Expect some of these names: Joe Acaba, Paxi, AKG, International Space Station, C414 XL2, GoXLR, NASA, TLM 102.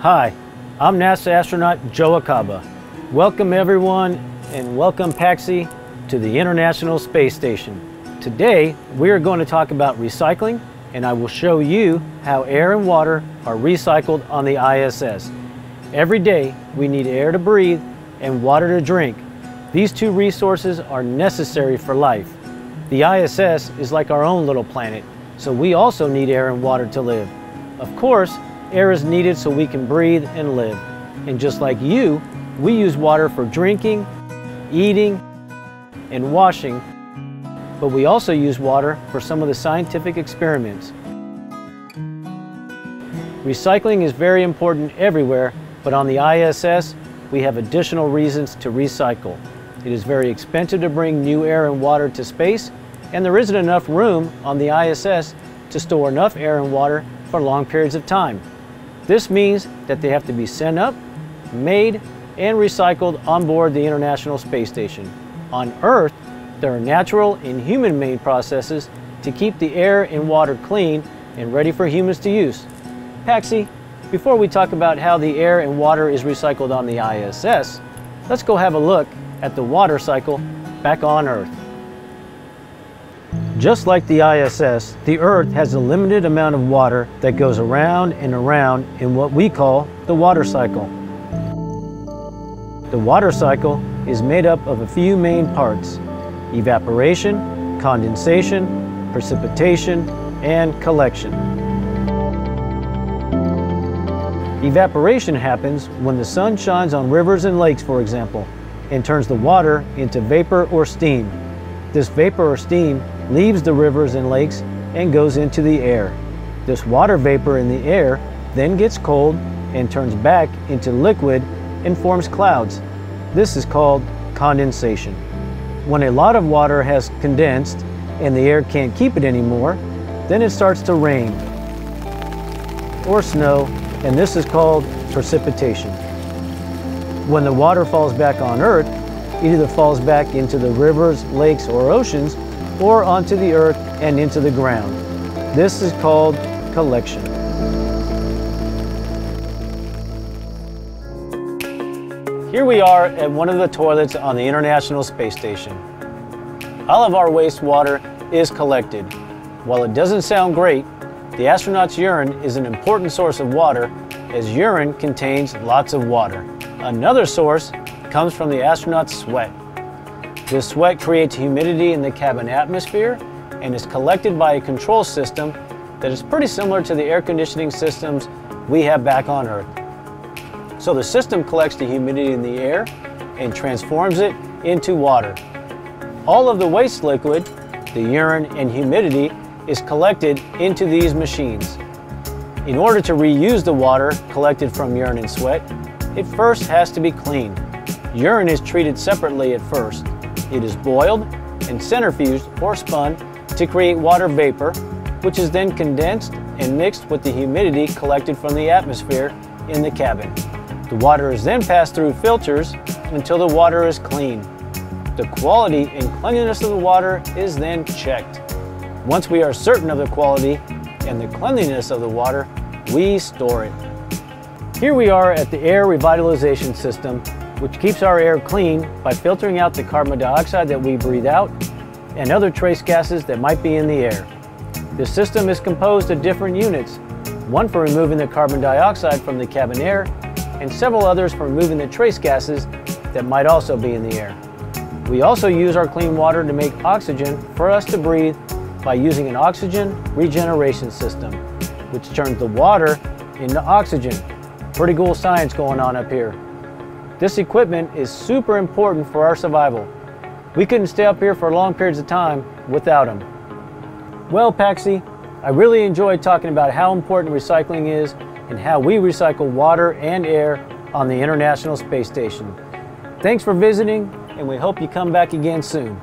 Hi, I'm NASA astronaut Joe Acaba. Welcome everyone, and welcome Paxi to the International Space Station. Today, we are going to talk about recycling, and I will show you how air and water are recycled on the ISS. Every day, we need air to breathe and water to drink. These two resources are necessary for life. The ISS is like our own little planet, so we also need air and water to live. Of course, air is needed so we can breathe and live. And just like you, we use water for drinking, eating, and washing, but we also use water for some of the scientific experiments. Recycling is very important everywhere, but on the ISS, we have additional reasons to recycle. It is very expensive to bring new air and water to space, and there isn't enough room on the ISS to store enough air and water for long periods of time. This means that they have to be sent up, made, and recycled on board the International Space Station. On Earth, there are natural and human-made processes to keep the air and water clean and ready for humans to use. Paxi, before we talk about how the air and water is recycled on the ISS, let's go have a look at the water cycle back on Earth. Just like the ISS, the Earth has a limited amount of water that goes around and around in what we call the water cycle. The water cycle is made up of a few main parts: evaporation, condensation, precipitation, and collection. Evaporation happens when the sun shines on rivers and lakes, for example, and turns the water into vapor or steam. This vapor or steam leaves the rivers and lakes and goes into the air. This water vapor in the air then gets cold and turns back into liquid and forms clouds. This is called condensation. When a lot of water has condensed and the air can't keep it anymore, then it starts to rain or snow, and this is called precipitation. When the water falls back on Earth, it either falls back into the rivers, lakes, or oceans, or onto the Earth and into the ground. This is called collection. Here we are at one of the toilets on the International Space Station. All of our wastewater is collected. While it doesn't sound great, the astronaut's urine is an important source of water, as urine contains lots of water. Another source comes from the astronaut's sweat. This sweat creates humidity in the cabin atmosphere and is collected by a control system that is pretty similar to the air conditioning systems we have back on Earth. So the system collects the humidity in the air and transforms it into water. All of the waste liquid, the urine and humidity, is collected into these machines. In order to reuse the water collected from urine and sweat, it first has to be cleaned. Urine is treated separately at first. It is boiled and centrifuged or spun to create water vapor, which is then condensed and mixed with the humidity collected from the atmosphere in the cabin. The water is then passed through filters until the water is clean. The quality and cleanliness of the water is then checked. Once we are certain of the quality and the cleanliness of the water, we store it. Here we are at the air revitalization system, which keeps our air clean by filtering out the carbon dioxide that we breathe out and other trace gases that might be in the air. This system is composed of different units, one for removing the carbon dioxide from the cabin air and several others for removing the trace gases that might also be in the air. We also use our clean water to make oxygen for us to breathe by using an oxygen regeneration system, which turns the water into oxygen. Pretty cool science going on up here. This equipment is super important for our survival. We couldn't stay up here for long periods of time without them. Well, Paxi, I really enjoyed talking about how important recycling is and how we recycle water and air on the International Space Station. Thanks for visiting, and we hope you come back again soon.